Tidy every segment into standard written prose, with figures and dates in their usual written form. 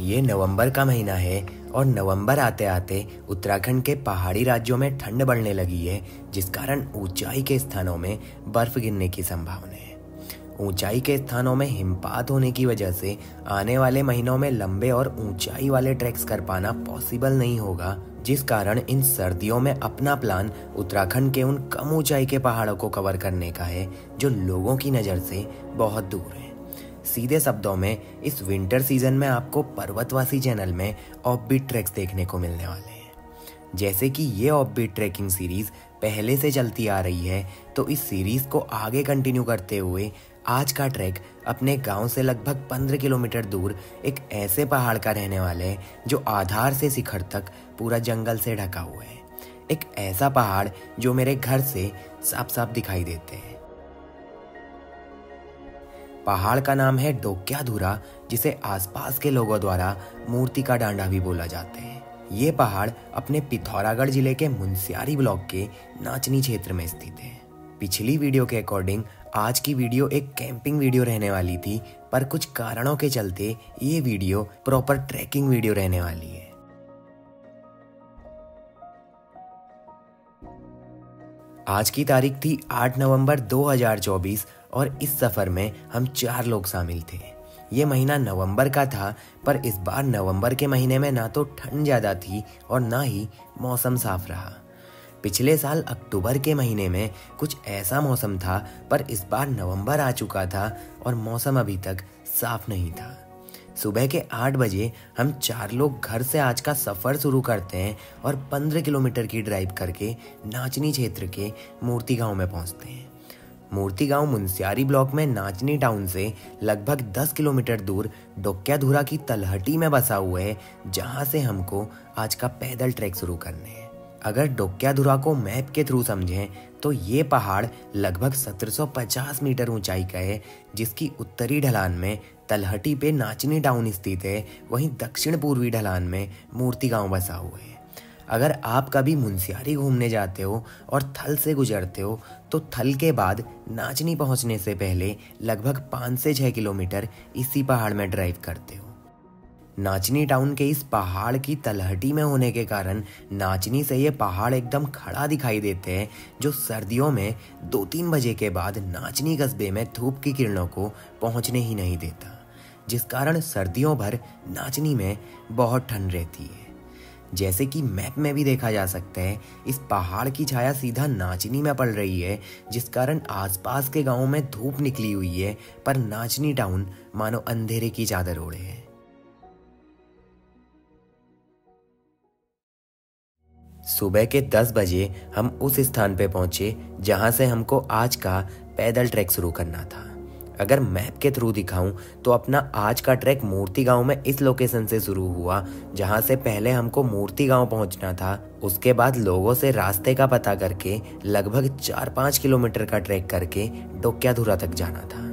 ये नवंबर का महीना है और नवंबर आते आते उत्तराखंड के पहाड़ी राज्यों में ठंड बढ़ने लगी है, जिस कारण ऊंचाई के स्थानों में बर्फ गिरने की संभावना है। ऊंचाई के स्थानों में हिमपात होने की वजह से आने वाले महीनों में लंबे और ऊंचाई वाले ट्रैक्स कर पाना पॉसिबल नहीं होगा, जिस कारण इन सर्दियों में अपना प्लान उत्तराखंड के उन कम ऊंचाई के पहाड़ों को कवर करने का है जो लोगों की नज़र से बहुत दूर है। सीधे शब्दों में इस विंटर सीजन में आपको पर्वतवासी चैनल में ऑफबीट ट्रैक्स देखने को मिलने वाले हैं। जैसे कि ये ऑफबीट ट्रैकिंग सीरीज़ पहले से चलती आ रही है, तो इस सीरीज़ को आगे कंटिन्यू करते हुए आज का ट्रैक अपने गांव से लगभग 15 किलोमीटर दूर एक ऐसे पहाड़ का रहने वाला है जो आधार से शिखर तक पूरा जंगल से ढका हुआ है। एक ऐसा पहाड़ जो मेरे घर से साफ साफ दिखाई देते हैं। पहाड़ का नाम है डोक्या धूरा, जिसे आसपास के लोगों द्वारा मूर्ति का डांडा भी बोला जाता है। ये पहाड़ अपने पिथौरागढ़ जिले के मुंस्यारी ब्लॉक के नाचनी क्षेत्र में स्थित है। पिछली वीडियो के अकॉर्डिंग आज की वीडियो एक कैंपिंग वीडियो रहने वाली थी, पर कुछ कारणों के चलते ये वीडियो प्रॉपर ट्रैकिंग वीडियो रहने वाली है। आज की तारीख थी 8 नवंबर 2024 और इस सफर में हम 4 लोग शामिल थे। ये महीना नवंबर का था, पर इस बार नवंबर के महीने में ना तो ठंड ज़्यादा थी और ना ही मौसम साफ रहा। पिछले साल अक्टूबर के महीने में कुछ ऐसा मौसम था, पर इस बार नवंबर आ चुका था और मौसम अभी तक साफ नहीं था। सुबह के 8 बजे हम 4 लोग घर से आज का सफ़र शुरू करते हैं और 15 किलोमीटर की ड्राइव करके नाचनी क्षेत्र के मूर्ति गांव में पहुंचते हैं। मूर्ति गांव मुंस्यारी ब्लॉक में नाचनी टाउन से लगभग 10 किलोमीटर दूर डोक्या धूरा की तलहटी में बसा हुआ है, जहाँ से हमको आज का पैदल ट्रैक शुरू करने हैं। अगर डोक्या धूरा को मैप के थ्रू समझें तो ये पहाड़ लगभग 1750 मीटर ऊंचाई का है, जिसकी उत्तरी ढलान में तलहटी पे नाचनी टाउन स्थित है, वहीं दक्षिण पूर्वी ढलान में मूर्ति गांव बसा हुआ है। अगर आप कभी मुंस्यारी घूमने जाते हो और थल से गुजरते हो तो थल के बाद नाचनी पहुंचने से पहले लगभग 5 से 6 किलोमीटर इसी पहाड़ में ड्राइव करते हो। नाचनी टाउन के इस पहाड़ की तलहटी में होने के कारण नाचनी से ये पहाड़ एकदम खड़ा दिखाई देते हैं, जो सर्दियों में 2-3 बजे के बाद नाचनी कस्बे में धूप की किरणों को पहुंचने ही नहीं देता, जिस कारण सर्दियों भर नाचनी में बहुत ठंड रहती है। जैसे कि मैप में भी देखा जा सकता है, इस पहाड़ की छाया सीधा नाचनी में पड़ रही है, जिस कारण आसपास के गाँवों में धूप निकली हुई है, पर नाचनी टाउन मानो अंधेरे की चादर ओढ़े है। सुबह के 10 बजे हम उस स्थान पे पहुंचे जहां से हमको आज का पैदल ट्रैक शुरू करना था। अगर मैप के थ्रू दिखाऊं तो अपना आज का ट्रैक मूर्ति गांव में इस लोकेशन से शुरू हुआ, जहां से पहले हमको मूर्ति गांव पहुंचना था। उसके बाद लोगों से रास्ते का पता करके लगभग 4-5 किलोमीटर का ट्रैक करके डोक्या धूरा तक जाना था।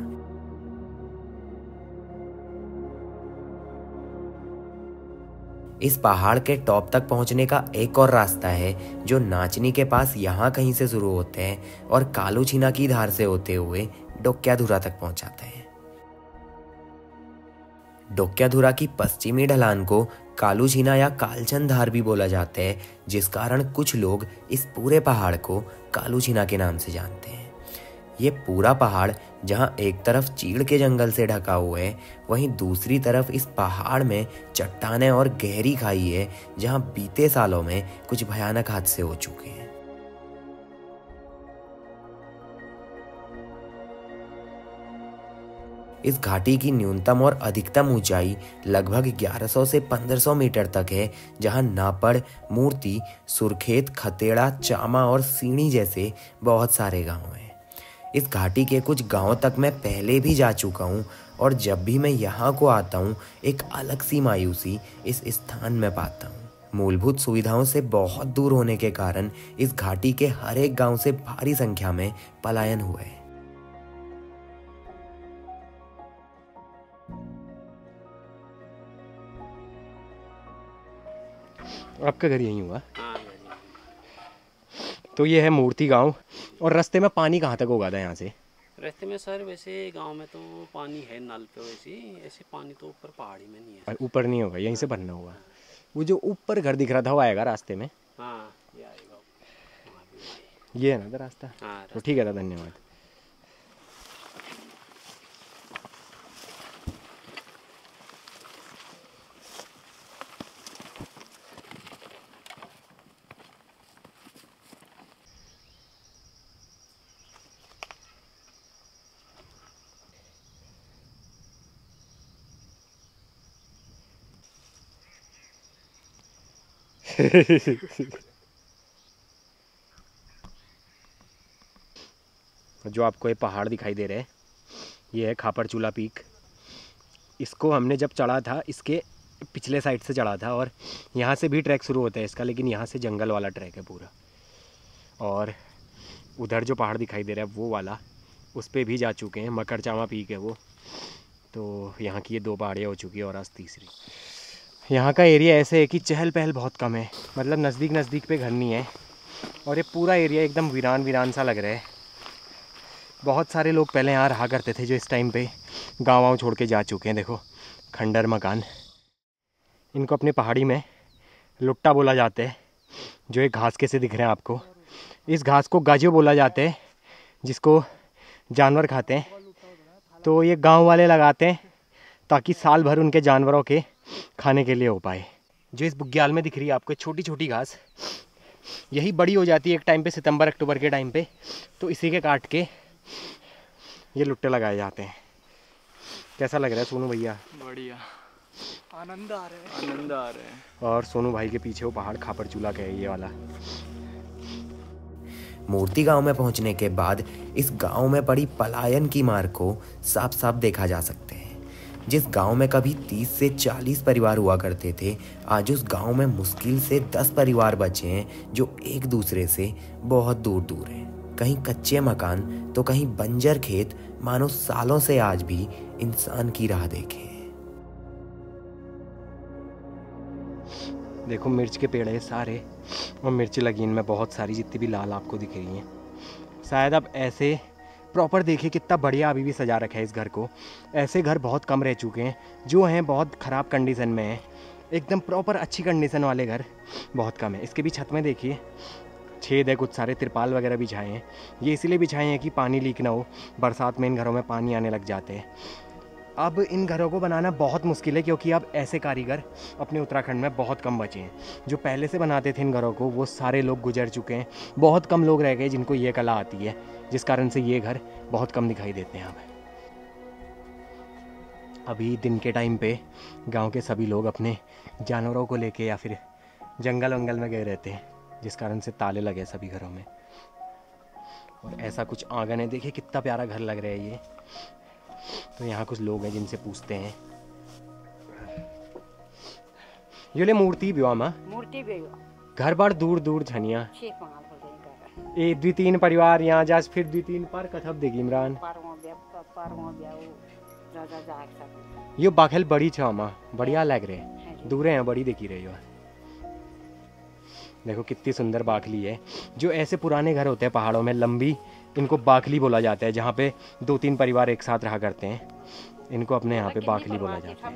इस पहाड़ के टॉप तक पहुंचने का एक और रास्ता है जो नाचनी के पास यहाँ कहीं से शुरू होते हैं और कालू झीना की धार से होते हुए डोक्या धूरा तक पहुंचाते हैं। डोक्या धूरा की पश्चिमी ढलान को कालू झीना या कालचंद धार भी बोला जाता है, जिस कारण कुछ लोग इस पूरे पहाड़ को कालू झीना के नाम से जानते हैं। ये पूरा पहाड़ जहाँ एक तरफ चीड़ के जंगल से ढका हुआ है, वहीं दूसरी तरफ इस पहाड़ में चट्टानें और गहरी खाई है, जहाँ बीते सालों में कुछ भयानक हादसे हो चुके हैं। इस घाटी की न्यूनतम और अधिकतम ऊंचाई लगभग 1100 से 1500 मीटर तक है, जहां नापड़, मूर्ति, सुरखेत, खतेड़ा, चामा और सीणी जैसे बहुत सारे गाँव हैं। इस घाटी के कुछ गांवों तक मैं पहले भी जा चुका हूं और जब भी मैं यहां को आता हूं एक अलग सी मायूसी इस स्थान में पाता हूं। मूलभूत सुविधाओं से बहुत दूर होने के कारण इस घाटी के हर एक गांव से भारी संख्या में पलायन हुआ है। आपका घर यहीं हुआ? तो ये है मूर्ति गांव। और रास्ते में पानी कहाँ तक होगा था यहाँ से? रहते में सर वैसे गांव में तो पानी है नल पे, वैसे ऐसे पानी तो ऊपर पहाड़ी में नहीं है, ऊपर नहीं होगा, यहीं से भरना होगा। वो जो ऊपर घर दिख रहा था वो आएगा रास्ते में। हाँ ये आएगा, ये है ना रास्ता। हाँ तो ठीक है दादा, धन्यवाद। जो आपको ये पहाड़ दिखाई दे रहे हैं, ये है खापरचूला पीक। इसको हमने जब चढ़ा था, इसके पिछले साइड से चढ़ा था, और यहाँ से भी ट्रैक शुरू होता है इसका, लेकिन यहाँ से जंगल वाला ट्रैक है पूरा। और उधर जो पहाड़ दिखाई दे रहा है वो वाला, उस पर भी जा चुके हैं, मकरचामा पीक है वो। तो यहाँ की ये दो पहाड़ियाँ हो चुकी है और आज तीसरी। यहाँ का एरिया ऐसे है कि चहल पहल बहुत कम है, मतलब नज़दीक नज़दीक पे घर नहीं है, और ये पूरा एरिया एकदम वीरान वीरान सा लग रहा है। बहुत सारे लोग पहले यहाँ रहा करते थे, जो इस टाइम पे गाँव वाँव छोड़ के जा चुके हैं। देखो खंडर मकान, इनको अपने पहाड़ी में लुट्टा बोला जाता है, जो एक घास के से दिख रहे हैं आपको। इस घास को गाजो बोला जाता है, जिसको जानवर खाते हैं। तो ये गाँव वाले लगाते हैं ताकि साल भर उनके जानवरों के खाने के लिए हो पाए। जो इस बुग्याल में दिख रही है आपको छोटी छोटी घास, यही बड़ी हो जाती है एक टाइम पे, सितंबर अक्टूबर के टाइम पे। तो इसी के काट के ये लुट्टे लगाए जाते हैं। कैसा लग रहा है सोनू भैया? बढ़िया, आनंद आ रहा है, आनंद आ रहा है। और सोनू भाई के पीछे वो पहाड़ खापरचूला का है ये वाला। मूर्ति गाँव में पहुँचने के बाद इस गाँव में पड़ी पलायन की मार को साफ साफ देखा जा सकते हैं। जिस गांव में कभी 30 से 40 परिवार हुआ करते थे, आज उस गांव में मुश्किल से 10 परिवार बचे हैं, जो एक दूसरे से बहुत दूर दूर हैं। कहीं कच्चे मकान तो कहीं बंजर खेत, मानो सालों से आज भी इंसान की राह देखे। देखो मिर्च के पेड़ है सारे, और मिर्च लगी इनमें बहुत सारी, जितनी भी लाल आपको दिख रही हैं। शायद अब ऐसे प्रॉपर देखिए कितना बढ़िया अभी भी सजा रखा है इस घर को। ऐसे घर बहुत कम रह चुके हैं, जो हैं बहुत ख़राब कंडीशन में हैं। एकदम प्रॉपर अच्छी कंडीशन वाले घर बहुत कम है। इसके भी छत में देखिए छेद है कुछ सारे, तिरपाल वगैरह बिछाए हैं। ये इसलिए बिछाए हैं कि पानी लीक ना हो, बरसात में इन घरों में पानी आने लग जाते हैं। अब इन घरों को बनाना बहुत मुश्किल है, क्योंकि अब ऐसे कारीगर अपने उत्तराखंड में बहुत कम बचे हैं। जो पहले से बनाते थे इन घरों को, वो सारे लोग गुजर चुके हैं। बहुत कम लोग रह गए जिनको ये कला आती है, जिस कारण से ये घर बहुत कम दिखाई देते हैं हमें। अभी दिन के टाइम पे गांव के सभी लोग अपने जानवरों को लेके या फिर जंगल वंगल में गए रहते हैं, जिस कारण से ताले लगे सभी घरों में। और ऐसा कुछ आंगन है, देखिए कितना प्यारा घर लग रहा है ये। तो यहाँ कुछ लोग हैं जिनसे पूछते हैं। यो ले मूर्ति ब्यामा, मूर्ति घर बार दूर दूर झनिया ए द्वि तीन परिवार यहाँ जास, फिर द्वि तीन पर कथब देगी इमरान यो बाखल बड़ी चामा, बढ़िया लग रहे दूर हैं बड़ी देखी रहे। देखो कितनी सुंदर बाखली है। जो ऐसे पुराने घर होते हैं पहाड़ों में लंबी, इनको बाखली बोला जाता है, जहाँ पे 2-3 परिवार एक साथ रहा करते हैं। इनको अपने यहाँ पे बाखली बोला जाता है।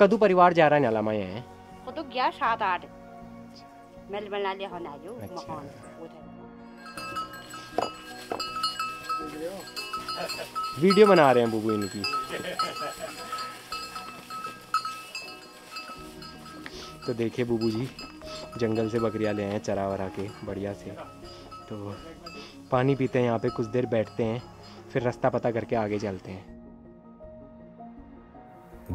कदू परिवार जा रहा है नाला में है? तो गया 7-8 मेल बना लिया होना जो मकान उधर। वीडियो बना रहे हैं बुबू इनकी। तो देखिए बुबू जी जंगल से बकरियाँ ले आए चरा वरा के बढ़िया से, तो पानी पीते हैं यहाँ पे, कुछ देर बैठते हैं, फिर रास्ता पता करके आगे चलते हैं।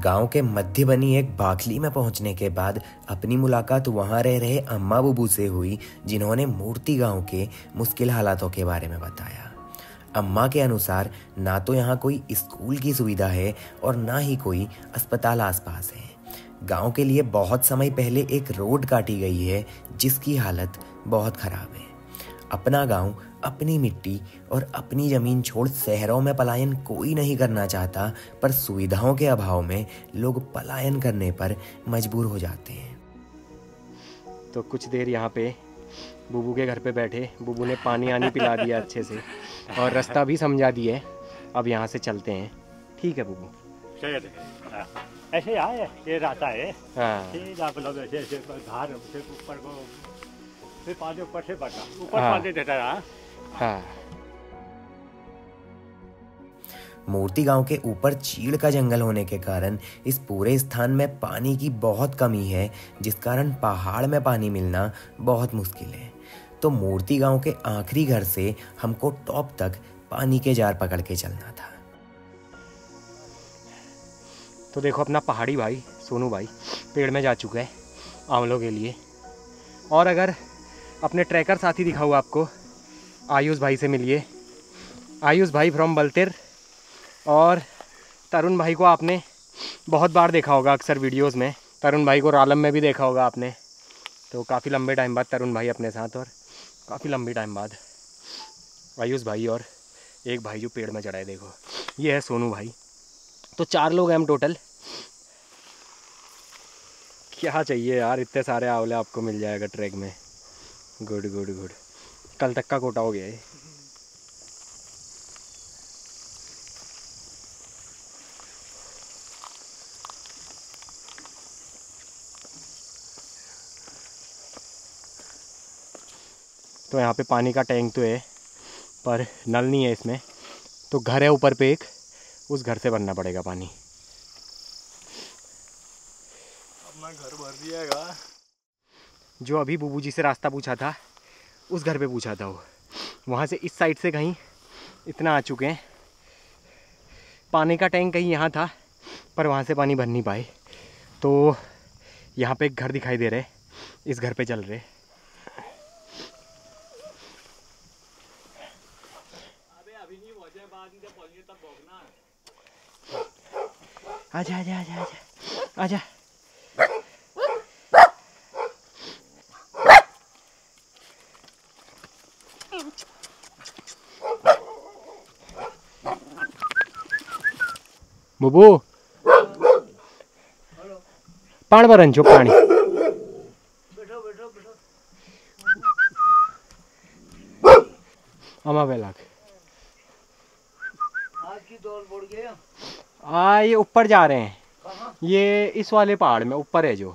गांव के मध्य बनी एक बाखली में पहुंचने के बाद अपनी मुलाकात वहां रह रहे अम्मा बुबू से हुई, जिन्होंने मूर्ति गांव के मुश्किल हालातों के बारे में बताया। अम्मा के अनुसार ना तो यहाँ कोई स्कूल की सुविधा है और ना ही कोई अस्पताल आसपास है। गांव के लिए बहुत समय पहले एक रोड काटी गई है, जिसकी हालत बहुत खराब है। अपना गांव, अपनी मिट्टी और अपनी ज़मीन छोड़ शहरों में पलायन कोई नहीं करना चाहता, पर सुविधाओं के अभाव में लोग पलायन करने पर मजबूर हो जाते हैं। तो तो कुछ देर यहाँ पे बुबू के घर पे बैठे, बुबू ने पानी आनी पिला दिया अच्छे से और रास्ता भी समझा दिए। अब यहाँ से चलते हैं, ठीक है बुबू? ऐसे ये रास्ता है, हाँ। मूर्ति गांव के ऊपर चीड़ का जंगल होने के कारण इस पूरे स्थान में पानी की बहुत कमी है, जिस कारण पहाड़ में पानी मिलना बहुत मुश्किल है। तो मूर्ति गांव के आखिरी घर से हमको टॉप तक पानी के जार पकड़ के चलना था। तो देखो अपना पहाड़ी भाई सोनू भाई पेड़ में जा चुका है आंवलों के लिए। और अगर अपने ट्रैकर साथी दिखा हुआ आपको, आयुष भाई से मिलिए। आयुष भाई फ्रॉम बलतेर, और तरुण भाई को आपने बहुत बार देखा होगा अक्सर वीडियोस में, तरुण भाई को रालम में भी देखा होगा आपने। तो काफ़ी लंबे टाइम बाद तरुण भाई अपने साथ, और काफ़ी लंबे टाइम बाद आयुष भाई, और एक भाई जो पेड़ में चढ़ाए, देखो ये है सोनू भाई। तो चार लोग हैं हम टोटल। क्या चाहिए यार, इतने सारे आंवले आपको मिल जाएगा ट्रैक में। गुड गुड गुड, कल तक का कोटा हो गया है। तो यहाँ पे पानी का टैंक तो है पर नल नहीं है इसमें, तो घर है ऊपर पे एक, उस घर से भरना पड़ेगा पानी। अपना घर भर दिएगा। जो अभी बुबू जी से रास्ता पूछा था उस घर पे पूछा था वो, वहाँ से इस साइड से कहीं इतना आ चुके हैं। पानी का टैंक कहीं यहाँ था पर वहाँ से पानी भर नहीं पाए, तो यहाँ पे एक घर दिखाई दे रहा है, इस घर पे चल रहे। आजा आजा आजा आजा आजा, बुबू पान भरन छो पानी। अमा बेलाग आज की दौड़ बढ़ गया। ये ऊपर जा रहे हैं। कहाँ? ये इस वाले पहाड़ में ऊपर है जो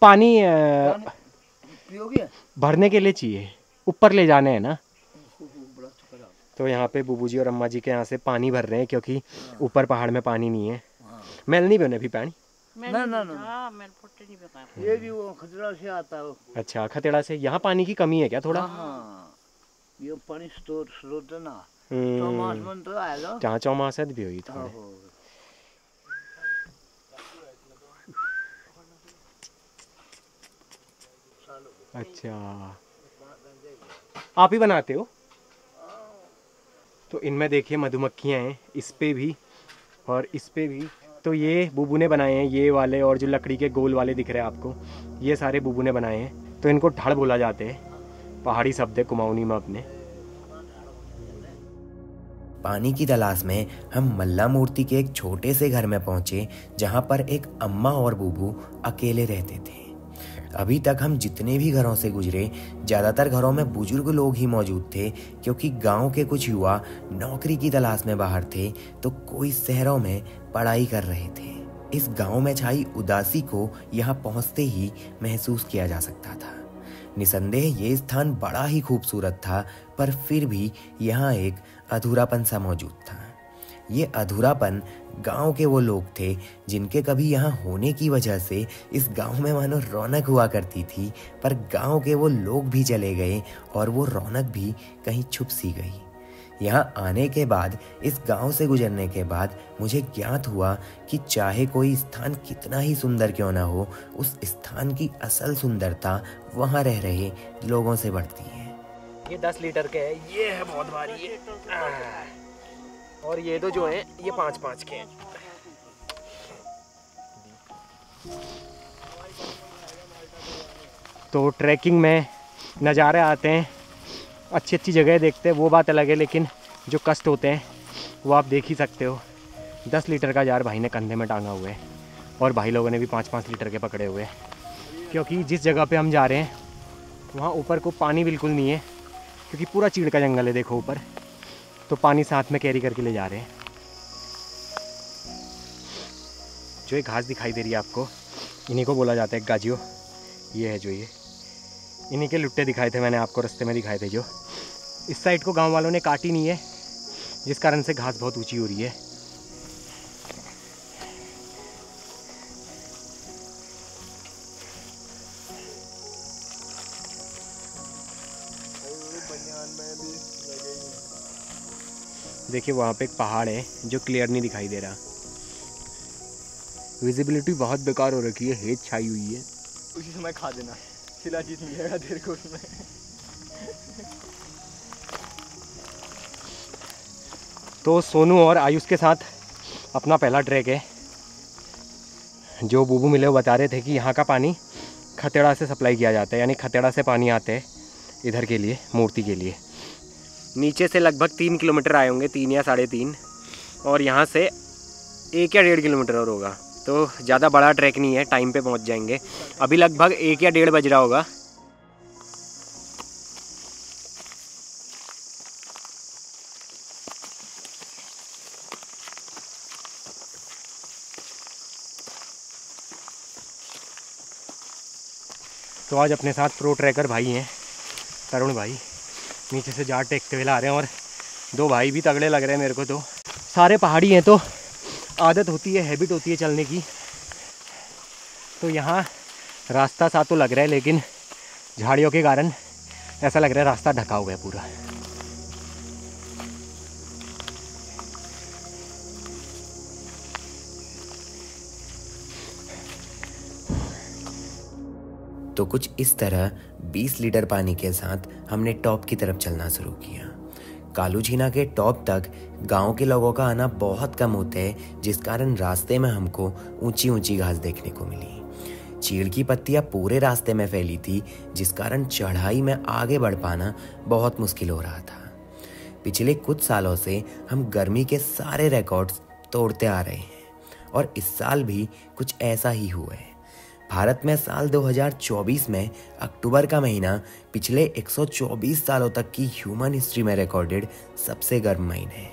पानी पियोगे भरने के लिए चाहिए, ऊपर ले जाने हैं ना। तो यहाँ पे बुबू जी और अम्मा जी के यहाँ से पानी भर रहे हैं क्योंकि ऊपर पहाड़ में पानी नहीं है। मैल नहीं बने भी पानी, ना ना ना ये भी वो खतेड़ा से आता है। अच्छा खतेड़ा से, यहाँ पानी की कमी है क्या थोड़ा? ये पानी स्रोत ना चौमास में तो आएगा, जहाँ चौमास भी हुई था। अच्छा आप ही बनाते हो? तो इनमें देखिए मधुमक्खियाँ हैं, इस पे भी और इस पे भी। तो ये बुबू ने बनाए हैं ये वाले, और जो लकड़ी के गोल वाले दिख रहे हैं आपको, ये सारे बुबू ने बनाए हैं। तो इनको ढाड़ बोला जाते हैं, पहाड़ी शब्द है कुमाऊनी में अपने। पानी की तलाश में हम मल्ला मूर्ति के एक छोटे से घर में पहुंचे, जहां पर एक अम्मा और बूबू अकेले रहते थे। अभी तक हम जितने भी घरों से गुजरे, ज़्यादातर घरों में बुजुर्ग लोग ही मौजूद थे, क्योंकि गांव के कुछ युवा नौकरी की तलाश में बाहर थे तो कोई शहरों में पढ़ाई कर रहे थे। इस गांव में छाई उदासी को यहाँ पहुँचते ही महसूस किया जा सकता था। निसंदेह ये स्थान बड़ा ही खूबसूरत था, पर फिर भी यहाँ एक अधूरापन सा मौजूद था। ये अधूरापन गांव के वो लोग थे जिनके कभी यहाँ होने की वजह से इस गांव में मानो रौनक हुआ करती थी, पर गांव के वो लोग भी चले गए और वो रौनक भी कहीं छुप सी गई। यहाँ आने के बाद, इस गांव से गुजरने के बाद मुझे ज्ञात हुआ कि चाहे कोई स्थान कितना ही सुंदर क्यों ना हो, उस स्थान की असल सुंदरता वहाँ रह रहे लोगों से बढ़ती है। ये 10 लीटर के है, ये है बहुत भारी है, और ये दो जो हैं ये 5-5 के हैं। तो ट्रैकिंग में नज़ारे आते हैं, अच्छी अच्छी जगह देखते हैं, वो बात अलग है, लेकिन जो कष्ट होते हैं वो आप देख ही सकते हो। 10 लीटर का जार भाई ने कंधे में टांगा हुआ है और भाई लोगों ने भी 5-5 लीटर के पकड़े हुए हैं। क्योंकि जिस जगह पे हम जा रहे हैं वहाँ ऊपर को पानी बिल्कुल नहीं है, क्योंकि पूरा चीड़ का जंगल है। देखो ऊपर तो पानी साथ में कैरी करके ले जा रहे हैं। जो ये घास दिखाई दे रही है आपको, इन्हीं को बोला जाता है गाजियो। ये है जो, ये इन्हीं के लुट्टे दिखाए थे मैंने आपको, रास्ते में दिखाए थे। जो इस साइड को गांव वालों ने काटी नहीं है, जिस कारण से घास बहुत ऊंची हो रही है। देखिए वहाँ पे एक पहाड़ है जो क्लियर नहीं दिखाई दे रहा, विजिबिलिटी बहुत बेकार हो रखी है, हेट छाई हुई है। उसी समय खा देना, शिलाजीत मिलेगा तेरे को उसमें। तो सोनू और आयुष के साथ अपना पहला ट्रैक है। जो बूबू मिले वो बता रहे थे कि यहाँ का पानी खतेड़ा से सप्लाई किया जाता है, यानी खतेड़ा से पानी आते हैं इधर के लिए, मूर्ति के लिए। नीचे से लगभग 3 किलोमीटर आए होंगे, 3 या साढ़े 3, और यहाँ से 1 या 1.5 किलोमीटर और होगा। तो ज़्यादा बड़ा ट्रैक नहीं है, टाइम पे पहुँच जाएंगे। अभी लगभग 1 या 1.5 बज रहा होगा। तो आज अपने साथ प्रो ट्रैकर भाई हैं, तरुण भाई नीचे से जाट टेकते हुए आ रहे हैं, और दो भाई भी तगड़े लग रहे हैं मेरे को। तो सारे पहाड़ी हैं तो आदत होती है, हैबिट होती है चलने की। तो यहाँ रास्ता सा तो लग रहा है, लेकिन झाड़ियों के कारण ऐसा लग रहा है रास्ता ढका हुआ है पूरा। तो कुछ इस तरह 20 लीटर पानी के साथ हमने टॉप की तरफ चलना शुरू किया। कालू झीना के टॉप तक गांव के लोगों का आना बहुत कम होता है, जिस कारण रास्ते में हमको ऊंची ऊंची घास देखने को मिली। चीड़ की पत्तियां पूरे रास्ते में फैली थी, जिस कारण चढ़ाई में आगे बढ़ पाना बहुत मुश्किल हो रहा था। पिछले कुछ सालों से हम गर्मी के सारे रिकॉर्ड्स तोड़ते आ रहे हैं, और इस साल भी कुछ ऐसा ही हुआ है। भारत में साल 2024 में अक्टूबर का महीना पिछले 124 सालों तक की ह्यूमन हिस्ट्री में रिकॉर्डेड सबसे गर्म महीना है,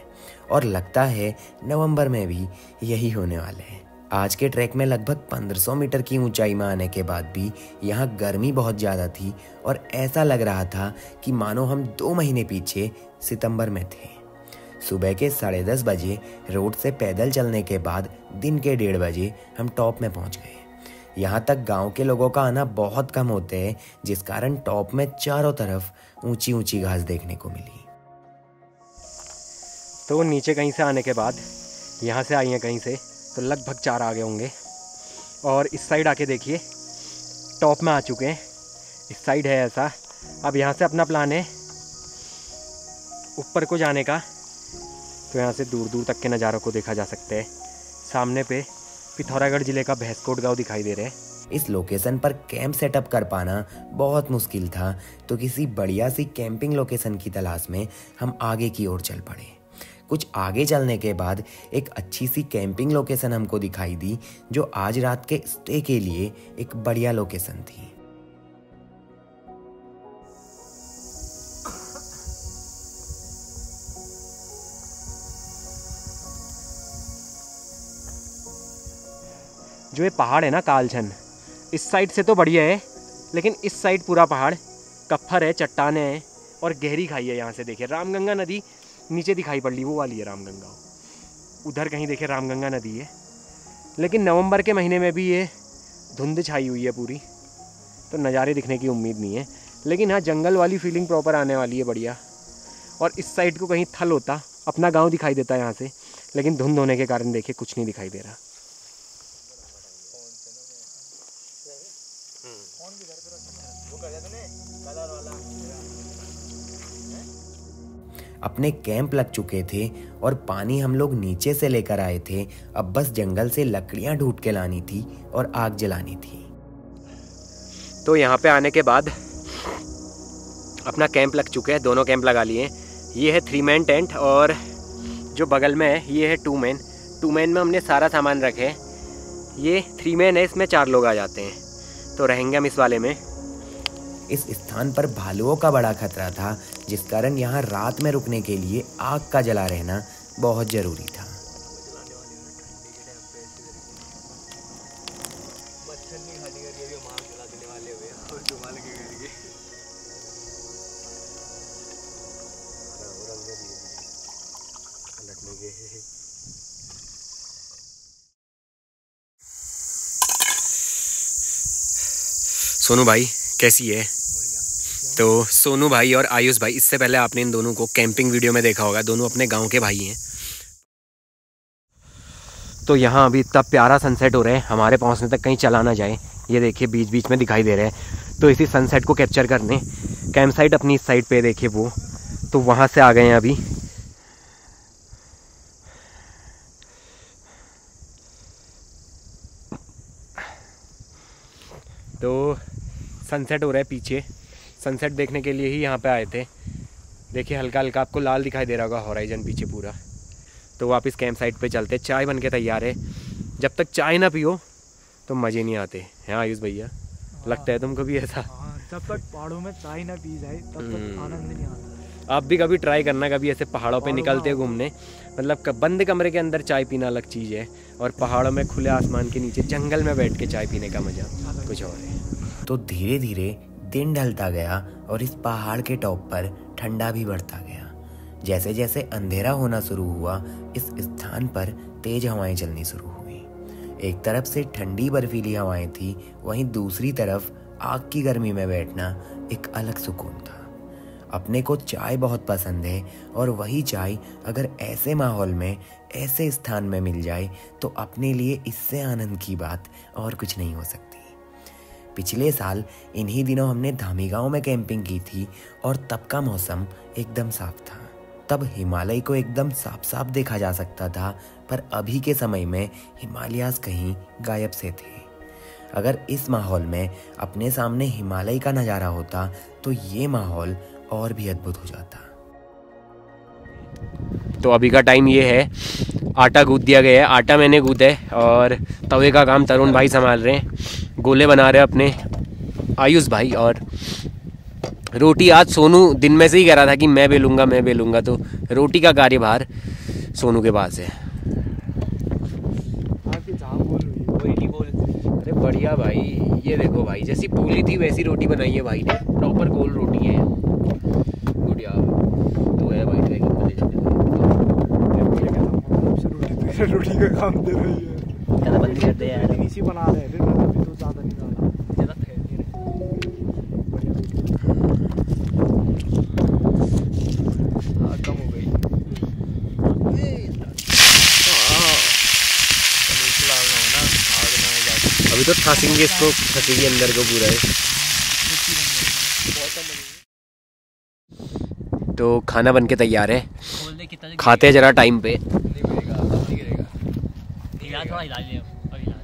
और लगता है नवंबर में भी यही होने वाला है। आज के ट्रैक में लगभग 1500 मीटर की ऊंचाई में आने के बाद भी यहाँ गर्मी बहुत ज़्यादा थी, और ऐसा लग रहा था कि मानो हम 2 महीने पीछे सितंबर में थे। सुबह के 10:30 बजे रोड से पैदल चलने के बाद दिन के 1:30 बजे हम टॉप में पहुँच गए। यहाँ तक गांव के लोगों का आना बहुत कम होते हैं, जिस कारण टॉप में चारों तरफ ऊंची ऊंची घास देखने को मिली। तो नीचे कहीं से आने के बाद, यहाँ से आई हैं कहीं से, तो लगभग 4 आ गए होंगे। और इस साइड आके देखिए टॉप में आ चुके हैं। इस साइड है ऐसा। अब यहाँ से अपना प्लान है ऊपर को जाने का। तो यहाँ से दूर दूर तक के नज़ारों को देखा जा सकता है। सामने पे पिथौरागढ़ जिले का भैंसकोट गांव दिखाई दे रहे हैं। इस लोकेशन पर कैंप सेटअप कर पाना बहुत मुश्किल था, तो किसी बढ़िया सी कैंपिंग लोकेशन की तलाश में हम आगे की ओर चल पड़े। कुछ आगे चलने के बाद एक अच्छी सी कैंपिंग लोकेशन हमको दिखाई दी, जो आज रात के स्टे के लिए एक बढ़िया लोकेशन थी। जो ये पहाड़ है ना कालचंद, इस साइड से तो बढ़िया है, लेकिन इस साइड पूरा पहाड़ कफ्फर है, चट्टाने हैं और गहरी खाई है। यहाँ से देखिए रामगंगा नदी नीचे दिखाई पड़ रही, वो वाली है रामगंगा। उधर कहीं देखिए रामगंगा नदी है, लेकिन नवंबर के महीने में भी ये धुंध छाई हुई है पूरी, तो नज़ारे दिखने की उम्मीद नहीं है। लेकिन हाँ, जंगल वाली फीलिंग प्रॉपर आने वाली है, बढ़िया। और इस साइड को कहीं थल होता, अपना गाँव दिखाई देता यहाँ से, लेकिन धुंध होने के कारण देखिए कुछ नहीं दिखाई दे रहा। अपने कैंप लग चुके थे और पानी हम लोग नीचे से लेकर आए थे। अब बस जंगल से लकड़ियां ढूंढ के लानी थी और आग जलानी थी। तो यहाँ पे आने के बाद अपना कैंप लग चुके हैं, दोनों कैंप लगा लिए। ये है 3 मैन टेंट, और जो बगल में है ये है 2 मैन। 2 मैन में हमने सारा सामान रखे। ये 3 मैन है, इसमें 4 लोग आ जाते हैं। तो रहेंगे हम इस वाले में। इस स्थान पर भालुओं का बड़ा खतरा था, जिस कारण यहाँ रात में रुकने के लिए आग का जला रहना बहुत ज़रूरी था। सोनू भाई कैसी है? तो सोनू भाई और आयुष भाई, इससे पहले आपने इन दोनों को कैंपिंग वीडियो में देखा होगा, दोनों अपने गांव के भाई हैं। तो यहाँ अभी इतना प्यारा सनसेट हो रहा है, हमारे पहुँचने तक कहीं चला ना जाए, ये देखिए बीच बीच में दिखाई दे रहा है। तो इसी सनसेट को कैप्चर करने कैंप साइट अपनी इस साइड पे देखिए, वो तो वहाँ से आ गए हैं अभी। तो सनसेट हो रहा है पीछे, सनसेट देखने के लिए ही यहाँ पे आए थे। देखिए हल्का हल्का आपको लाल दिखाई दे रहा होगा हॉराइजन पीछे पूरा। तो वापस कैंप साइट पे चलते, चाय बन के तैयार है। जब तक चाय ना पियो तो मज़े नहीं आते हैं आयुष भैया, लगता है तुमको भी ऐसा? जब तक पहाड़ों में चाय ना पी जाए तब तक आनंद नहीं आता। आप भी कभी ट्राई करना, कभी ऐसे पहाड़ों पर निकलते घूमने, मतलब बंद कमरे के अंदर चाय पीना अलग चीज़ है, और पहाड़ों में खुले आसमान के नीचे जंगल में बैठ के चाय पीने का मज़ा कुछ और है। तो धीरे धीरे दिन ढलता गया और इस पहाड़ के टॉप पर ठंडा भी बढ़ता गया। जैसे जैसे अंधेरा होना शुरू हुआ, इस स्थान पर तेज हवाएं चलनी शुरू हुई। एक तरफ से ठंडी बर्फीली हवाएं थी, वहीं दूसरी तरफ आग की गर्मी में बैठना एक अलग सुकून था। अपने को चाय बहुत पसंद है और वही चाय अगर ऐसे माहौल में ऐसे स्थान में मिल जाए तो अपने लिए इससे आनंद की बात और कुछ नहीं हो सकती। पिछले साल इन्हीं दिनों हमने धामी गाँव में कैंपिंग की थी और तब का मौसम एकदम साफ था, तब हिमालय को एकदम साफ साफ देखा जा सकता था, पर अभी के समय में हिमालयास कहीं गायब से थे। अगर इस माहौल में अपने सामने हिमालय का नज़ारा होता तो ये माहौल और भी अद्भुत हो जाता। तो अभी का टाइम ये है, आटा गूँथ दिया गया है, आटा मैंने गूँथा है और तवे का काम तरुण भाई संभाल रहे हैं, गोले बना रहे हैं अपने आयुष भाई, और रोटी आज सोनू दिन में से ही कह रहा था कि मैं बेलूँगा मैं बेलूँगा, तो रोटी का कार्यभार सोनू के पास है। अरे बढ़िया भाई, ये देखो भाई जैसी पूली थी वैसी रोटी बनाई है भाई ने, प्रॉपर गोल रोटी है। गुड़िया तो है भाई, रोटी का काम दे रही है, यार इसी बना रहे हैं तो ज़्यादा नहीं ज़्यादा कम हो गई। अभी तो फंसेंगे इसको, फंसेगी अंदर को पूरा है। तो खाना बन के तैयार है, खाते हैं जरा टाइम पे।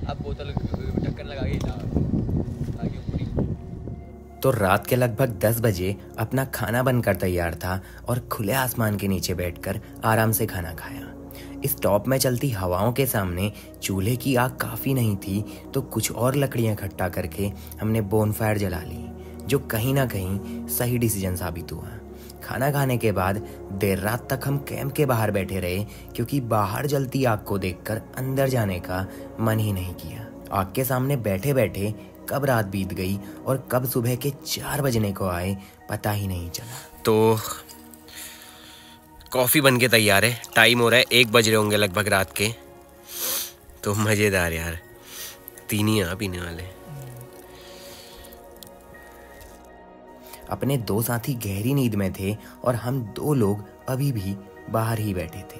अब बोतल ढक्कन लगा के। तो रात के लगभग 10 बजे अपना खाना बनकर तैयार था और खुले आसमान के नीचे बैठकर आराम से खाना खाया। इस टॉप में चलती हवाओं के सामने चूल्हे की आग काफ़ी नहीं थी, तो कुछ और लकड़ियाँ इकट्ठा करके हमने बोनफायर जला ली, जो कहीं ना कहीं सही डिसीजन साबित हुआ। खाना खाने के बाद देर रात तक हम कैंप के बाहर बैठे रहे, क्योंकि बाहर जलती आग को देखकर अंदर जाने का मन ही नहीं किया। आग के सामने बैठे बैठे कब रात बीत गई और कब सुबह के 4 बजने को आए पता ही नहीं चला। तो कॉफ़ी बन के तैयार है, टाइम हो रहा है 1 बज रहे होंगे लगभग रात के। तो मज़ेदार यार, 3 ही यहाँ पीने वाले। अपने 2 साथी गहरी नींद में थे और हम 2 लोग अभी भी बाहर ही बैठे थे।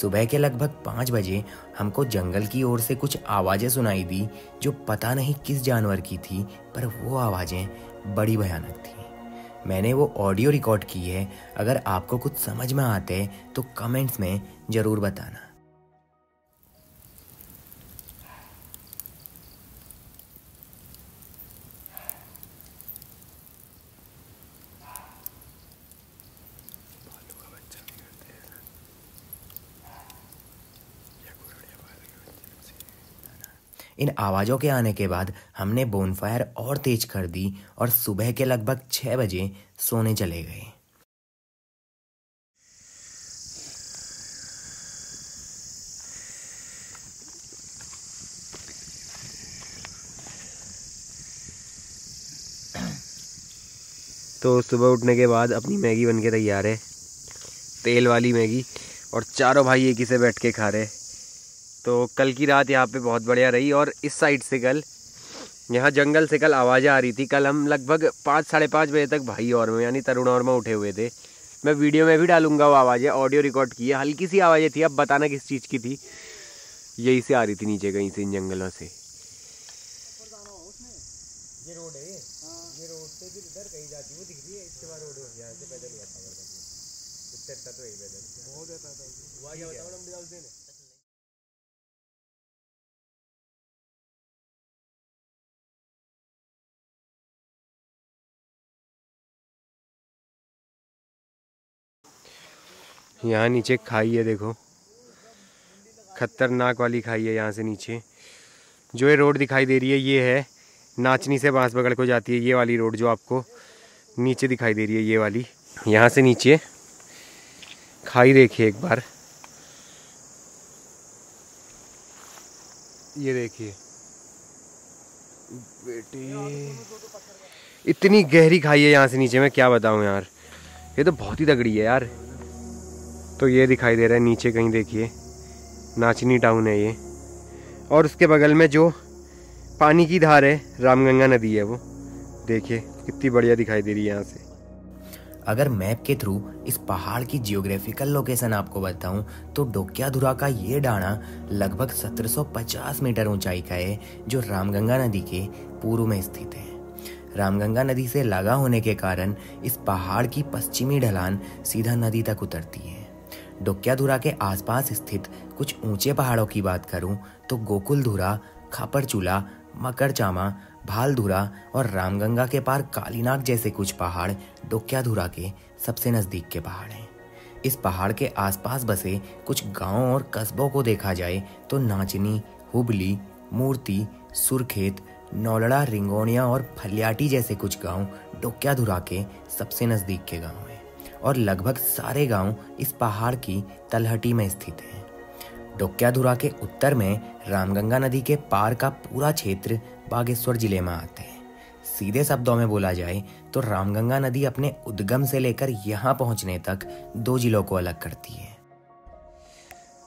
सुबह के लगभग 5 बजे हमको जंगल की ओर से कुछ आवाज़ें सुनाई दी, जो पता नहीं किस जानवर की थी, पर वो आवाज़ें बड़ी भयानक थी। मैंने वो ऑडियो रिकॉर्ड की है, अगर आपको कुछ समझ में आते तो कमेंट्स में ज़रूर बताना। इन आवाज़ों के आने के बाद हमने बोनफायर और तेज कर दी और सुबह के लगभग 6 बजे सोने चले गए। तो सुबह उठने के बाद अपनी मैगी बन के तैयार है, तेल वाली मैगी, और चारों भाई एक ही से बैठ के खा रहे। तो कल की रात यहाँ पे बहुत बढ़िया रही। और इस साइड से कल यहाँ जंगल से कल आवाज़ें आ रही थी। कल हम लगभग 5, साढ़े 5 बजे तक भाई और मैं यानी तरुण और मैं उठे हुए थे। मैं वीडियो में भी डालूंगा वो आवाज़ें, ऑडियो रिकॉर्ड की है, हल्की सी आवाज़ें थी। अब बताना किस चीज़ की थी। यही से आ रही थी नीचे कहीं से, इन जंगलों से। यहाँ नीचे खाई है, देखो खतरनाक वाली खाई है। यहाँ से नीचे जो ये रोड दिखाई दे रही है, ये है नाचनी से बांस बगड़ को जाती है। ये वाली रोड जो आपको नीचे दिखाई दे रही है, ये वाली, यहाँ से नीचे खाई देखिए एक बार, ये देखिए बेटे, इतनी गहरी खाई है यहाँ से नीचे, मैं क्या बताऊँ यार, ये तो बहुत ही तगड़ी है यार। तो ये दिखाई दे रहा है नीचे कहीं, देखिए नाचनी टाउन है ये, और उसके बगल में जो पानी की धार है, रामगंगा नदी है, वो देखिए कितनी बढ़िया दिखाई दे रही है यहाँ से। अगर मैप के थ्रू इस पहाड़ की जियोग्राफिकल लोकेशन आपको बताऊं तो डोक्या धूरा का ये डाना लगभग 1750 मीटर ऊंचाई का है, जो रामगंगा नदी के पूर्व में स्थित है। रामगंगा नदी से लगा होने के कारण इस पहाड़ की पश्चिमी ढलान सीधा नदी तक उतरती है। डोक्या धूरा के आसपास स्थित कुछ ऊंचे पहाड़ों की बात करूं तो गोकुलधुरा, खापरचूला, मकरचामा, भालधुरा और रामगंगा के पार कालीनाग जैसे कुछ पहाड़ डोक्या धूरा के सबसे नज़दीक के पहाड़ हैं। इस पहाड़ के आसपास बसे कुछ गांवों और कस्बों को देखा जाए तो नाचनी, हुबली, मूर्ति, सुरखेत, नौलड़ा, रिंगोनिया और फल्याटी जैसे कुछ गांव डोक्या धूरा के सबसे नज़दीक के गाँव हैं, और लगभग सारे गांव इस पहाड़ की तलहटी में स्थित हैं। डोक्या धूरा के उत्तर में रामगंगा नदी के पार का पूरा क्षेत्र बागेश्वर जिले में आते हैं। सीधे शब्दों में बोला जाए तो रामगंगा नदी अपने उद्गम से लेकर यहाँ पहुँचने तक 2 जिलों को अलग करती है।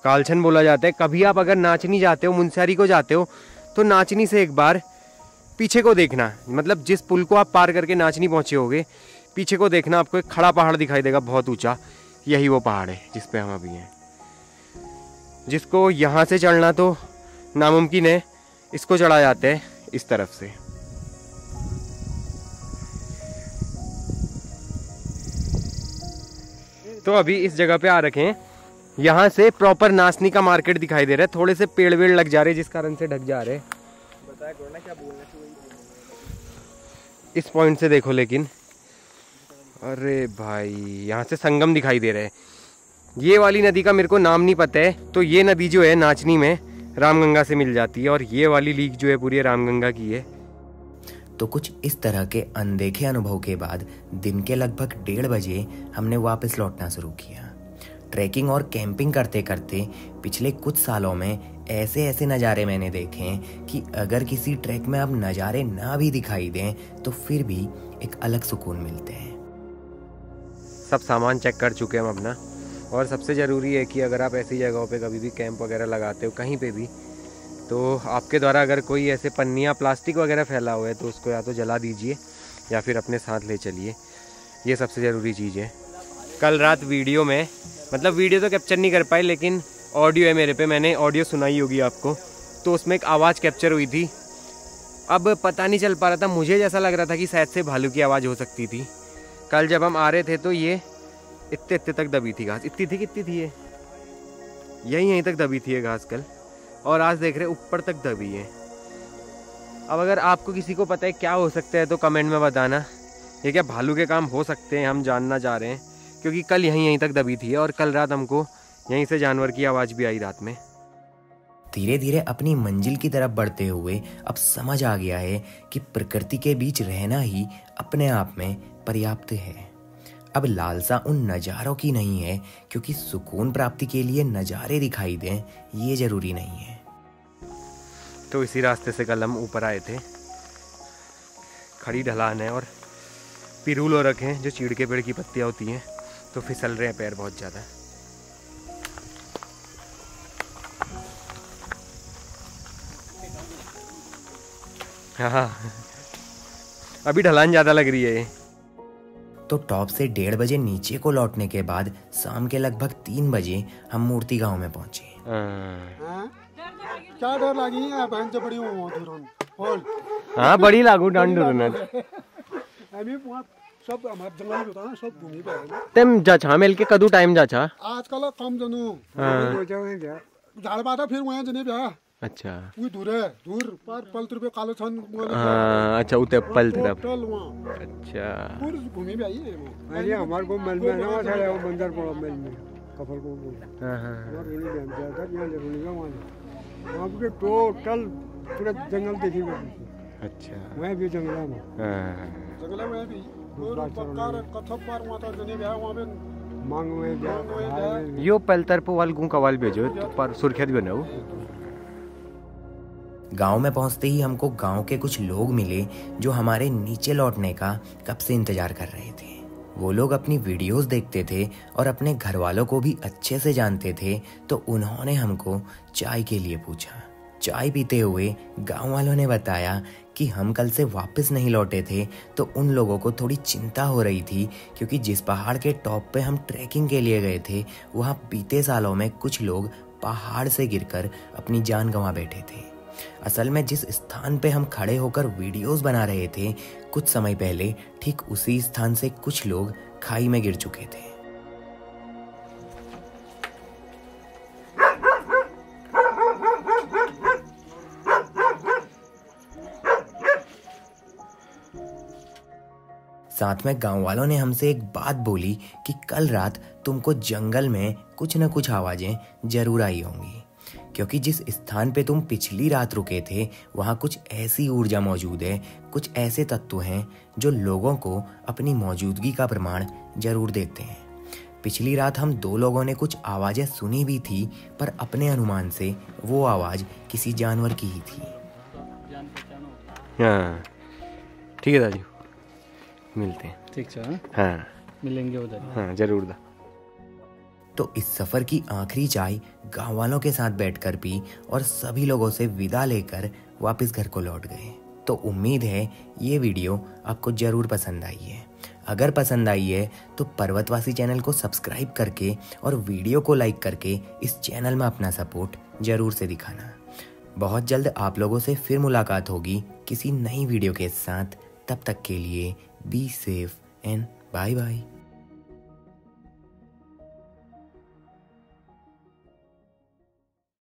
कालचंद बोला जाता है। कभी आप अगर नाचनी जाते हो, मुंस्यारी को जाते हो, तो नाचनी से एक बार पीछे को देखना, मतलब जिस पुल को आप पार करके नाचनी पहुँचे होगे, पीछे को देखना, आपको एक खड़ा पहाड़ दिखाई देगा बहुत ऊंचा। यही वो पहाड़ है जिस पे हम अभी हैं, जिसको यहाँ से चढ़ना तो नामुमकिन है, इसको चढ़ा जाता है इस तरफ से। तो अभी इस जगह पे आ रखे हैं, यहाँ से प्रॉपर नाचनी का मार्केट दिखाई दे रहा है। थोड़े से पेड़ वेड़ लग जा रहे जिस कारण से ढक जा रहे। इस पॉइंट से देखो लेकिन, अरे भाई यहाँ से संगम दिखाई दे रहा है। ये वाली नदी का मेरे को नाम नहीं पता है। तो ये नदी जो है नाचनी में रामगंगा से मिल जाती है, और ये वाली लीक जो है पूरी रामगंगा की है। तो कुछ इस तरह के अनदेखे अनुभव के बाद दिन के लगभग 1:30 बजे हमने वापस लौटना शुरू किया। ट्रैकिंग और कैंपिंग करते करते पिछले कुछ सालों में ऐसे ऐसे नज़ारे मैंने देखे हैं कि अगर किसी ट्रैक में अब नज़ारे ना भी दिखाई दें तो फिर भी एक अलग सुकून मिलते हैं। सब सामान चेक कर चुके हैं हम अपना, और सबसे ज़रूरी है कि अगर आप ऐसी जगहों पे कभी भी कैंप वगैरह लगाते हो कहीं पे भी, तो आपके द्वारा अगर कोई ऐसे पन्नियाँ, प्लास्टिक वगैरह फैला हुआ है तो उसको या तो जला दीजिए या फिर अपने साथ ले चलिए। ये सबसे ज़रूरी चीज़ है। कल रात वीडियो में, मतलब वीडियो तो कैप्चर नहीं कर पाई, लेकिन ऑडियो है मेरे पे, मैंने ऑडियो सुनाई होगी आपको, तो उसमें एक आवाज़ कैप्चर हुई थी। अब पता नहीं चल पा रहा था, मुझे जैसा लग रहा था कि शायद से भालू की आवाज़ हो सकती थी। कल जब हम आ रहे थे तो ये इतने तक दबी थी घास, इतनी थी ये यहीं तक दबी थी ये घास कल, और आज देख रहे ऊपर तक दबी है। अब अगर आपको किसी को पता है क्या हो सकता है तो कमेंट में बताना, ये क्या भालू के काम हो सकते हैं, हम जानना चाह रहे हैं, क्योंकि कल यहीं तक दबी थी और कल रात हमको यहीं से जानवर की आवाज़ भी आई रात में। धीरे धीरे अपनी मंजिल की तरफ बढ़ते हुए अब समझ आ गया है कि प्रकृति के बीच रहना ही अपने आप में पर्याप्त है। अब लालसा उन नज़ारों की नहीं है, क्योंकि सुकून प्राप्ति के लिए नज़ारे दिखाई दें ये ज़रूरी नहीं है। तो इसी रास्ते से कल हम ऊपर आए थे। खड़ी ढलान है और पिरूलो रखे हैं, जो चीड़ के पेड़ की पत्तियाँ होती हैं, तो फिसल रहे हैं पैर बहुत ज़्यादा। हाँ, अभी ढलान ज़्यादा लग रही है। तो टॉप से 1:30 बजे नीचे को लौटने के बाद शाम के लगभग 3 बजे हम मूर्ति गांव में पहुंचे। क्या डर लगी है बहन, जो बड़ी हो धुरन बोल। हां बड़ी लागू डंडुरन अभी सब हमार जंगल होता ना, सब भूमि पे है तम जाछा मेल के कदू टाइम जाछा आजकल कम जनु हो जावे गया झाड़ बाटा फिर वहां जने बे। अच्छा वो दूर है, दूर पर पलतर पे कालो छन। हां अच्छा उते पलतर पे। अच्छा पूरी भूमि पे आई है वो। अरे हमार को मन में ना था वो बंदर पड़ा मेल में कफल को। हां हां और रोली बन जाता यहां जरूरी है वहां आपके टोटल पूरा जंगल देखी हुई। अच्छा मैं भी जंगल में। हां जंगल में भी और पक्का कथप पर माता जने भी है वहां पे मांगो है यो पलतर पे वाल गु कवाल भेजो पर सुरखेत बनाओ। गांव में पहुंचते ही हमको गांव के कुछ लोग मिले जो हमारे नीचे लौटने का कब से इंतज़ार कर रहे थे। वो लोग अपनी वीडियोस देखते थे और अपने घर वालों को भी अच्छे से जानते थे, तो उन्होंने हमको चाय के लिए पूछा। चाय पीते हुए गांव वालों ने बताया कि हम कल से वापस नहीं लौटे थे, तो उन लोगों को थोड़ी चिंता हो रही थी, क्योंकि जिस पहाड़ के टॉप पे हम ट्रैकिंग के लिए गए थे वहाँ बीते सालों में कुछ लोग पहाड़ से गिरकर अपनी जान गंवा बैठे थे। असल में जिस स्थान पे हम खड़े होकर वीडियोस बना रहे थे, कुछ समय पहले ठीक उसी स्थान से कुछ लोग खाई में गिर चुके थे। साथ में गांव वालों ने हमसे एक बात बोली कि कल रात तुमको जंगल में कुछ न कुछ आवाजें जरूर आई होंगी, क्योंकि जिस स्थान पे तुम पिछली रात रुके थे वहाँ कुछ ऐसी ऊर्जा मौजूद है, कुछ ऐसे तत्व हैं जो लोगों को अपनी मौजूदगी का प्रमाण जरूर देते हैं। पिछली रात हम 2 लोगों ने कुछ आवाज़ें सुनी भी थी, पर अपने अनुमान से वो आवाज़ किसी जानवर की ही थी। हाँ ठीक है दादी, मिलते हैं। ठीक है, हाँ मिलेंगे उधर। हाँ जरूर दा। तो इस सफ़र की आखिरी चाय गाँव वालों के साथ बैठकर पी और सभी लोगों से विदा लेकर वापस घर को लौट गए। तो उम्मीद है ये वीडियो आपको ज़रूर पसंद आई है। अगर पसंद आई है तो पर्वतवासी चैनल को सब्सक्राइब करके और वीडियो को लाइक करके इस चैनल में अपना सपोर्ट ज़रूर से दिखाना। बहुत जल्द आप लोगों से फिर मुलाकात होगी किसी नई वीडियो के साथ। तब तक के लिए be safe and bye bye.